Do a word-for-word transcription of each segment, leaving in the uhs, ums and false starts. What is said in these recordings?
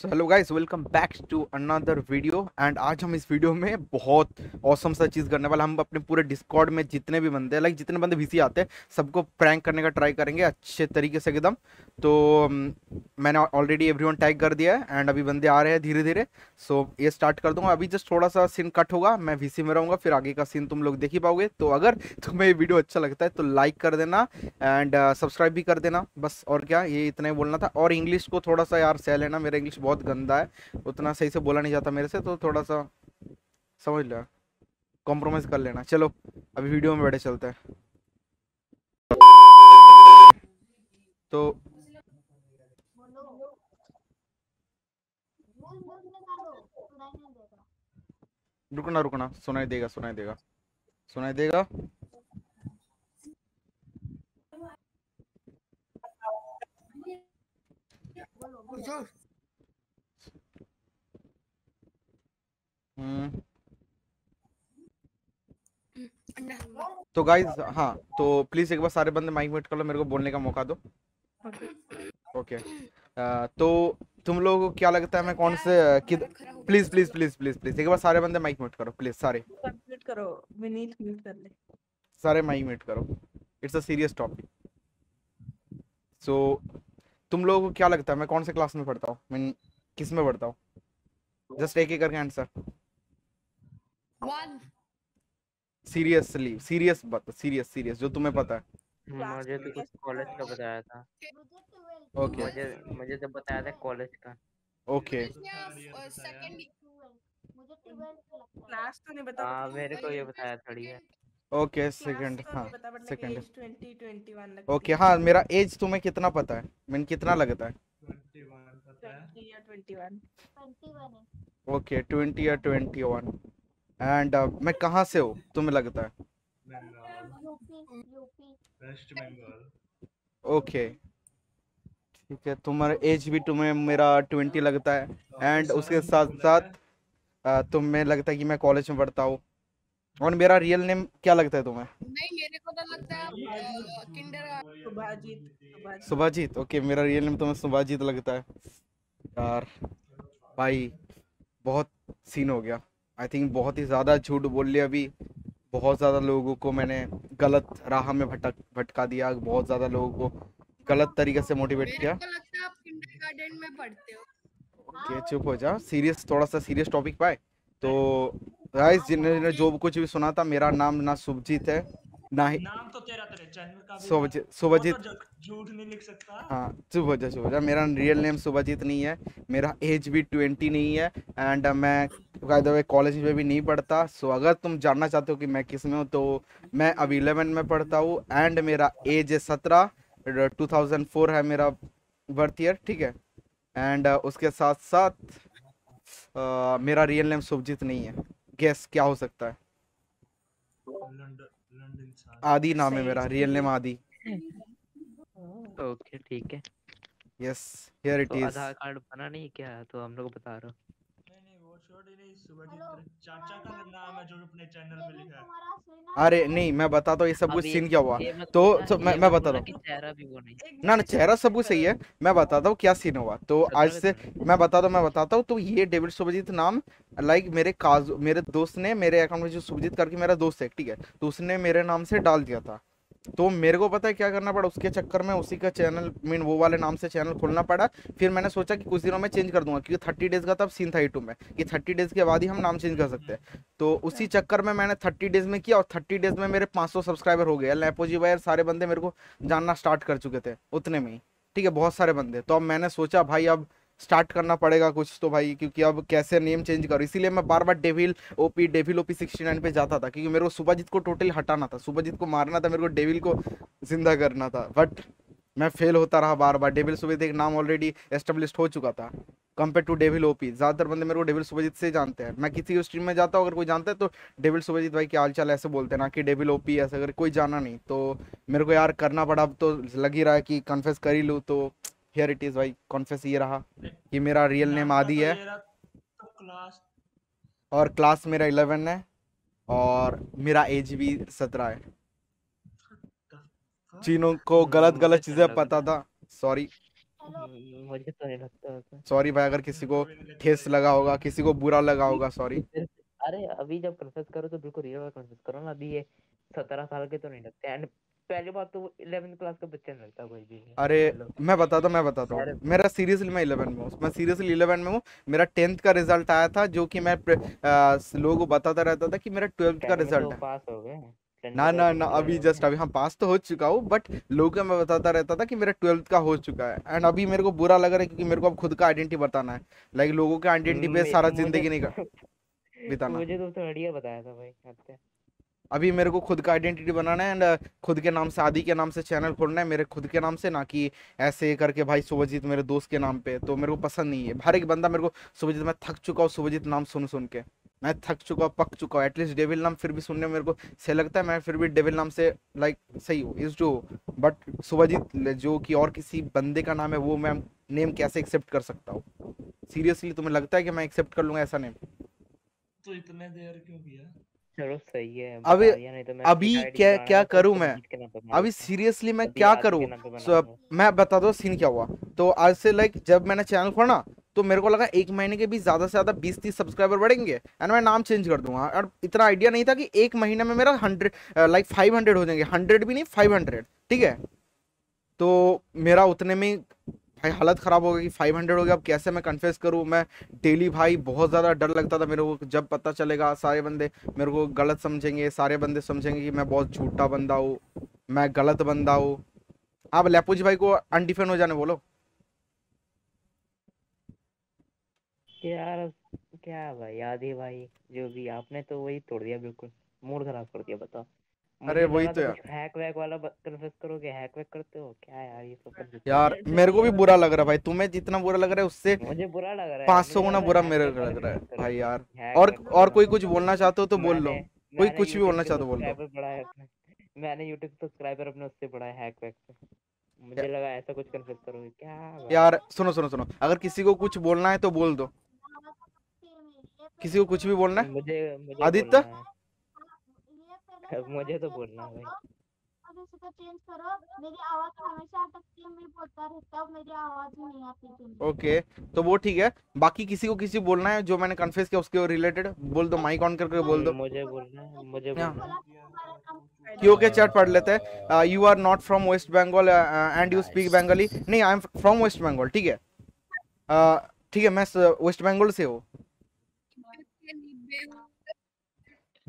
So hello guys, welcome back to another video. And आज हम इस वीडियो में बहुत ऑसम सा चीज़ करने वाला। हम अपने पूरे डिस्कॉर्ड में जितने भी बंदे लाइक जितने बंदे वीसी आते हैं सबको प्रैंक करने का ट्राई करेंगे अच्छे तरीके से एकदम। तो मैंने ऑलरेडी एवरीवन टैग कर दिया है एंड अभी बंदे आ रहे हैं धीरे धीरे। सो so, ये स्टार्ट कर दूंगा अभी। जस्ट थोड़ा सा सीन कट होगा, मैं वीसी में रहूँगा, फिर आगे का सीन तुम लोग देख ही पाओगे। तो अगर तुम्हें ये वीडियो अच्छा लगता है तो लाइक कर देना एंड सब्सक्राइब भी कर देना। बस और क्या, ये इतना ही बोलना था। और इंग्लिश को थोड़ा सा यार सह लेना, मेरा इंग्लिश बहुत गंदा है, उतना सही से बोला नहीं जाता मेरे से, तो थोड़ा सा समझ लो, कॉम्प्रोमाइज कर लेना। चलो अभी वीडियो में बैठे चलते हैं। तो रुकना रुकना सुनाई देगा सुनाई देगा सुनाई देगा हम्म। तो गाइज हाँ, तो प्लीज एक बार सारे बंदे माइक म्यूट कर लो, मेरे को बोलने का मौका दो। Okay okay. uh, तो तुम लोगों को क्या लगता है मैं कौन से कि please please please please please एक बार सारे बंदे माइक म्यूट करो प्लीज। सारे म्यूट करो, विनीत म्यूट कर ले, सारे माइक म्यूट करो। It's a serious topic. So तुम लोगों को क्या लगता है मैं कौन से क्लास में पढ़ता हूँ, मैं किस में पढ़ता हूँ? जस्ट एक एक करके आंसर। वन सीरियसली सीरियस बात सीरियस सीरियस जो तुम्हें पता है। मुझे तो कुछ कॉलेज का बताया था। Okay okay. मुझे मुझे तो बताया था कॉलेज का। ओके क्लास तो नहीं बताया। हां मेरे को ये बताया थोड़ी है। ओके सेकंड हाँ second twenty twenty one. Okay हाँ, मेरा एज तुम्हें कितना पता है, मैंने कितना लगता है? ट्वेंटी या ट्वेंटी वन। ओके ट्वेंटी या ट्वेंटी वन। एंड uh, मैं कहाँ से हूँ तुम्हें लगता है? वेस्ट बंगाल। ओके ठीक है, तुम्हारा एज भी तुम्हें मेरा ट्वेंटी लगता है एंड उसके साथ साथ तुम्हें लगता है कि मैं कॉलेज में पढ़ता हूँ। और मेरा रियल नेम क्या लगता है तुम्हें? नहीं मेरे को तो लगता है किंडर सुभाजीत। सुभाजीत ओके, मेरा रियल नेम तुम्हें सुभाजीत लगता है। यार भाई बहुत सीन हो गया, आई थिंक बहुत ही ज़्यादा झूठ बोल लिया अभी। बहुत ज़्यादा लोगों को मैंने गलत राह में भटक भटका दिया, बहुत ज़्यादा लोगों को गलत तरीके से मोटिवेट किया। मेरे को लगता है आप किंडरगार्टन में पढ़ते हो। ओके चुप हो जा, सीरियस थोड़ा सा सीरियस टॉपिक पाए। तो गाइस जिन्होंने जो कुछ भी सुना था, मेरा नाम ना सुभजीत है ना ही नाम तो तेरा तेरा सुभजीत सुभजीत झूठ नहीं लिख सकता। हाँ चुप हो जा चुप हो जा। मेरा रियल नेम सुभजीत नहीं है, मेरा एज भी ट्वेंटी नहीं है एंड मैं बाय द वे कॉलेज में भी नहीं पढ़ता। सो अगर तुम जानना चाहते हो कि मैं किस में हूँ तो मैं अभी इलेवन में पढ़ता हूँ एंड मेरा एज है सत्रह। टू थाउजेंड फोर है मेरा बर्थ ईयर, ठीक है। एंड उसके साथ साथ Uh, मेरा रियल नेम सुभजीत नहीं है। गैस क्या हो सकता है? आदि नाम है मेरा, रियल नेम आदि। ओके ठीक है। Yes here it is. Aadhaar card बना नहीं क्या है तो हम लोग बता रहे हो। नहीं नहीं वो छोड़ ही नहीं, सुभजीत चाचा का नाम है जो अपने चैनल पे लिखा है। अरे नहीं मैं बताता हूं ये सब कुछ सीन क्या हुआ। तो सब मैं मैं बताता हूं, चेहरा भी वो नहीं ना ना चेहरा सब कुछ सही है। मैं बताता हूँ क्या सीन हुआ। तो आज से मैं बताता हूँ मैं बताता हूँ तो ये डेविड सुभजीत नाम लाइक मेरे काज मेरे दोस्त ने मेरे अकाउंट में जो सुभजीत करके मेरा दोस्त है, ठीक है, तो उसने मेरे नाम से डाल दिया था। तो मेरे को पता है क्या करना पड़ा, उसके चक्कर में उसी का चैनल मीन वो वाले नाम से चैनल खोलना पड़ा। फिर मैंने सोचा कि कुछ दिनों में चेंज कर दूंगा क्योंकि थर्टी डेज का तब सीन था यूट्यूब में कि थर्टी डेज के बाद ही हम नाम चेंज कर सकते हैं। तो उसी चक्कर में मैंने थर्टी डेज में किया और थर्टी डेज में मेरे पाँच सौ सब्सक्राइबर हो गए। लैपोजी भाई सारे बंदे मेरे को जानना स्टार्ट कर चुके थे उतने में ही, ठीक है, बहुत सारे बंदे। तो अब मैंने सोचा भाई अब स्टार्ट करना पड़ेगा कुछ तो भाई, क्योंकि अब कैसे नेम चेंज करो। इसीलिए मैं बार बार devil OP devil OP sixty nine पे जाता था क्योंकि मेरे को सुभाजीत को टोटल हटाना था, सुभाजीत को मारना था, मेरे को डेविल को जिंदा करना था। बट मैं फेल होता रहा बार बार। डेविल सुभाजीत एक नाम ऑलरेडी एस्टेब्लिश हो चुका था कंपेयर टू डेविल ओपी। ज़्यादातर बंदे मेरे को डेविल सुभाजीत से जानते हैं। मैं किसी स्ट्रीम में जाता हूँ अगर कोई जानता है तो डेविल सुभाजीत भाई क्या हाल चाल ऐसे बोलते हैं, ना कि डेविल ओपी ऐसे। अगर कोई जाना नहीं तो मेरे को यार करना पड़ा। अब तो लग ही रहा है कि कन्फेस कर ही लूँ, तो Here it is भाई कॉन्फेस ये रहा कि मेरा रियल नेम आदि है और क्लास मेरा इलेवन है और मेरा एज भी सत्रह है। चीनों को गलत गलत चीजें पता था, सॉरी मुझे तो नहीं लगता। सॉरी भाई अगर किसी को ठेस लगा होगा, किसी को बुरा लगा होगा, सॉरी। अरे अभी जब कन्फेस करो तो बिल्कुल रियल कन्फेस करो ना। अभी ये सत्रह साल के तो नहीं लगते, एंड पहली बात तो ग्यारहवीं क्लास का बच्चा नहीं लगता कोई भी। अरे मैं बताता मैं बताता हूँ, मेरा सीरियसली मैं ग्यारह में हूँ, मैं सीरियसली ग्यारह में हूँ। मेरा टेंथ का रिजल्ट आया था, जो कि मैं लोगों को बताता रहता था कि मेरा ट्वेल्थ का रिजल्ट है। पास हो गए? ना ना ना अभी जस्ट अभी हाँ पास तो हो चुका हूँ, बट लोगों को मैं बताता रहता था कि मेरा ट्वेल्थ का हो चुका है। एंड अभी मेरे को बुरा लग रहा है क्योंकि मेरे को अब खुद का आइडेंटिटी बताना है, लाइक लोगों के आइडेंटिटी पे सारा जिंदगी नहीं बिताना। मुझे तो बढ़िया बताया था भाई, अभी मेरे को खुद का आइडेंटिटी बनाना है एंड खुद के नाम से, आदि के नाम से चैनल खोलना है मेरे खुद के नाम से, ना कि ऐसे करके भाई शुभजीत मेरे दोस्त के नाम पे, तो मेरे को पसंद नहीं है। हर एक बंदा मेरे को शुभजीत, मैं थक चुका हूँ शुभजीत नाम सुन सुन के, मैं थक चुका हूँ, पक चुका हूँ। एटलीस्ट डेविल नाम फिर भी सुनने में मेरे को सही लगता है, मैं फिर भी डेविल नाम से लाइक सही हूँ इस जो, बट शुभजीत जो कि और किसी बंदे का नाम है वो मैं नेम कैसे एक्सेप्ट कर सकता हूँ? सीरियसली तुम्हें लगता है कि मैं एक्सेप्ट कर लूँगा ऐसा नेम? तो इतने देर क्यों किया? चलो सही है। अभी अभी क्या क्या करूं मैं? अभी सीरियसली मैं क्या करूं? मैं बता दो सीन क्या हुआ। तो आज से लाइक जब मैंने चैनल खोला तो मेरे को लगा एक महीने के भी ज्यादा से ज्यादा बीस तीस सब्सक्राइबर बढ़ेंगे एंड मैं नाम चेंज कर दूंगा, और इतना आइडिया नहीं था कि एक महीने में मेरा हंड्रेड लाइक फाइव हंड्रेड हो जाएंगे, हंड्रेड भी नहीं फाइव हंड्रेड। ठीक है, तो मेरा उतने में भाई हालत ख़राब हो गई कि फाइव हंड्रेड हो गया, अब कैसे मैं कन्फेस करूँ? मैं डेली भाई बहुत ज़्यादा डर लगता था मेरे को, जब पता चलेगा सारे बंदे मेरे को गलत समझेंगे, सारे बंदे समझेंगे कि मैं बहुत झूठा बंदा हूँ, मैं गलत बंदा हूँ। आप लेपूज भाई को अनडिफेंड हो जाने बोलो यार। क्या भाई आदि भाई जो भी, आपने तो वही तोड़ दिया, बिल्कुल मूड खराब कर दिया। बताओ अरे वही तो यार, हैक वैक वाला कन्फेस करोगे, हैक वैक करते हो क्या यार? ये सब यार मेरे को भी बुरा लग रहा है भाई, तुम्हें जितना बुरा लग रहा है उससे मुझे बुरा लग रहा है, पाँच सौ गुना बुरा मेरे को लग रहा है भाई यार। और और कोई कुछ बोलना चाहते हो तो बोल लो, कोई कुछ भी बोलना चाहते हो बोल लो। मैंने यूट्यूब सब्सक्राइबर अपने उससे बढ़ाया हैक वैक से, मुझे लगा ऐसा कुछ कन्फेस करोगे क्या यार? सुनो सुनो सुनो, अगर किसी को कुछ बोलना है तो बोल दो, किसी को कुछ भी बोलना है। मुझे आदित्य मुझे तो बोलना है भाई, इसको चेंज करो, मेरी आवाज हमेशा अटकती है, मैं बोलता रहता हूं, मेरी आवाज ही नहीं आती। ओके तो वो ठीक है, बाकी किसी को किसी बोलना है जो मैंने कन्फेस किया उसके रिलेटेड बोल दो, माइक ऑन करके बोल दो। मुझे बोलना है, मुझे बोलना। ओके चैट पढ़ लेते हैं। You are not from West Bengal and you speak Bengali? नहीं, I am from West Bengal. ठीक है ठीक है, मैं वेस्ट बंगाल से हूँ,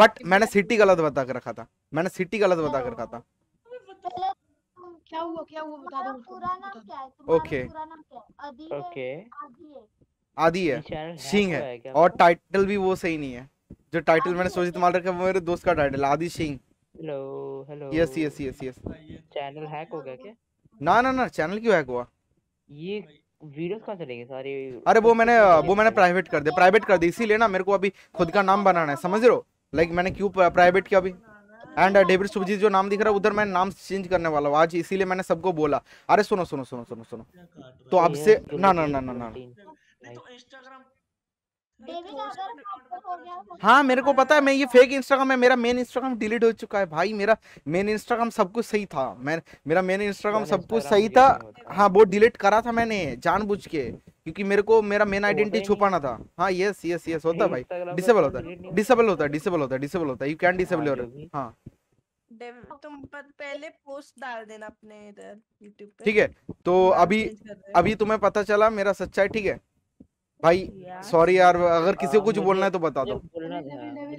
बट मैंने सिटी गलत बता कर रखा था, मैंने सिटी गलत बता कर रखा था। क्या हुआ क्या हुआ बता दो, पूरा नाम क्या है तुम्हारा? ओके ओके आदि है, सिंह है, और टाइटल भी वो सही नहीं है जो टाइटल मैंने सोची तुम्हारा रखा, वो मेरे दोस्त का title Adi Singh. Hello hello, yes yes yes yes. Channel hack हो गया क्या? ना ना ना, चैनल क्यों हैक हुआ? ये वीडियोस कहाँ चलेंगे सारे? अरे वो मैंने वो मैंने प्राइवेट कर दिया, प्राइवेट कर दी इसीलिए ना, मेरे को अभी खुद का नाम बनाना है, समझ रहे हो? लाइक like, मैंने क्यों प्राइवेट किया अभी? एंड डेविड शुभजीत जो नाम दिख रहा है उधर मैं नाम चेंज करने वाला हूँ आज, इसीलिए मैंने सबको बोला। अरे सुनो सुनो सुनो सुनो सुनो, तो अब से ना ना ना ना ना, हाँ मेरे को पता है, मैं ये फेक इंस्टाग्राम है, मेरा मेन इंस्टाग्राम डिलीट हो चुका है भाई। मेरा मेन इंस्टाग्राम सब कुछ सही था, मैं मेरा मेन इंस्टाग्राम सब कुछ सही था, हाँ वो डिलीट करा था मैंने जानबूझ के, क्योंकि मेरे को मेरा मेन आइडेंटिटी छुपाना था। हाँ यस यस यस, होता है भाई, डिसेबल होता है, डिसेबल होता है, डिसेबल होता है, डिसेबल होता है, यू कैन डिसेबल योर। हां तुम पहले पोस्ट डाल देना अपने इधर YouTube पे, ठीक है? तो अभी अभी तुम्हें पता चला मेरा सच्चाई, ठीक है भाई? सॉरी यार, अगर किसी को कुछ बोलना है तो बता दो।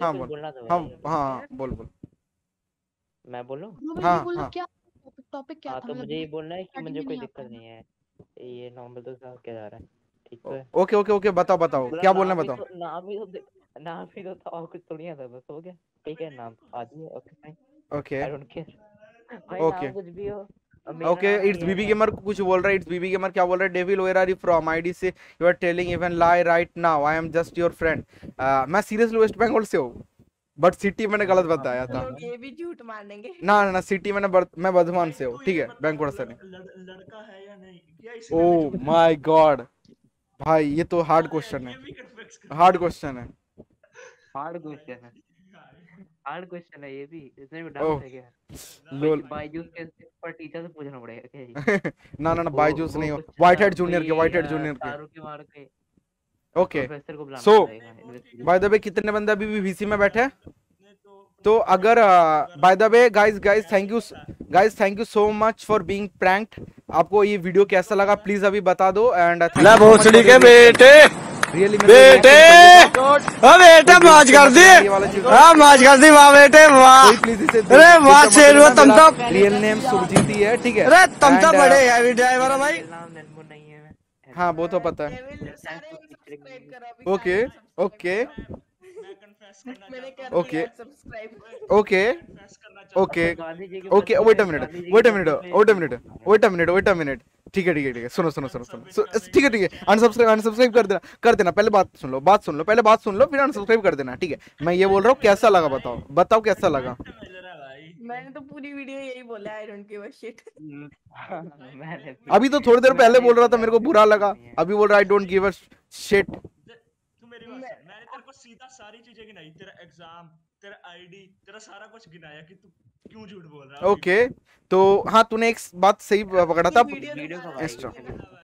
हां बोल, हां हां बोल बोल। मैं बोलूं? हां क्या टॉपिक क्या था? तो मुझे ये बोलना है कि मुझे कोई दिक्कत नहीं है, ये नॉर्मल तो सब क्या जा रहा है, ठीक है? ओके ओके ओके, बताओ बताओ क्या बोलना है बताओ। नाम भी तो नाम भी तो था और कुछ तो नहीं आता, बस हो गया। ठीक है, नाम आदि है, okay fine, okay I don't care, okay कुछ भी हो, ओके। इट्स बीबी गेमर कुछ बोल रहा है, इट्स बीबी गेमर क्या बोल रहा है? Devil where are you from? ID से you are telling even lie right now, I am just your friend. मैं सीरियसली वेस्ट बंगाल से हूं, बट सिटी मैंने गलत बताया था। लोग ये भी झूठ मानेंगे। ना ना सिटी मैंने बर, मैं बर्धमान से हूँ, ठीक है? बैंकोड़ा से नहीं। लड़का है या नहीं? ओ माय गॉड भाई, ये तो हार्ड क्वेश्चन है, हार्ड क्वेश्चन है, हार्ड क्वेश्चन है। हार्ड क्वेश्चन है ये भी, इसमें भी डाउट है क्या? लोल बायजूस के पर टीचर से पूछना पड़ेगा क्या? ना ना ना बायजूस नहीं हो, व्हाइट हेड जूनियर के, व्हाइट हेड जूनियर के तारों के मार के। Okay so by the way कितने बंदे अभी भी वीसी में बैठे हैं? तो अगर by the way guys guys thank you guys thank you so much for being pranked. आपको ये वीडियो कैसा लगा प्लीज अभी बता दो एंड ले भोसड़ी के बेटे रियली बेटे हां बेटे माच कर दे हां माच कर दे वाह बेटे वाह अरे वाह शेर वो तमता रियल नेम सुरजीत ही है ठीक है। अरे तमता बड़े हैवी ड्राइवर है भाई हां वो तो पता है। Okay okay okay okay okay okay wait a minute wait a minute wait a minute wait a minute wait a minute ठीक है ठीक है ठीक है सुनो सुनो सुनो सुनो ठीक है ठीक है अनसब्सक्राइब अनसब्सक्राइब कर देना कर देना पहले बात सुन लो बात सुन लो पहले बात सुन लो फिर अनसब्सक्राइब कर देना ठीक है। मैं ये बोल रहा हूँ कैसा लगा बताओ बताओ कैसा लगा। मैंने तो पूरी वीडियो यही बोला I don't give a shit. अभी तो थोड़ी देर पहले बोल रहा था मेरे को बुरा लगा अभी बोल रहा I don't give a shit. मैंने तेरे को सीधा सारी चीजें गिनाई तेरा एग्जाम तेरा आईडी तेरा सारा कुछ गिनाया कि तू क्यों झूठ बोल रहा है। ओके तो हाँ तूने एक बात सही पकड़ा था एक्स्ट्रा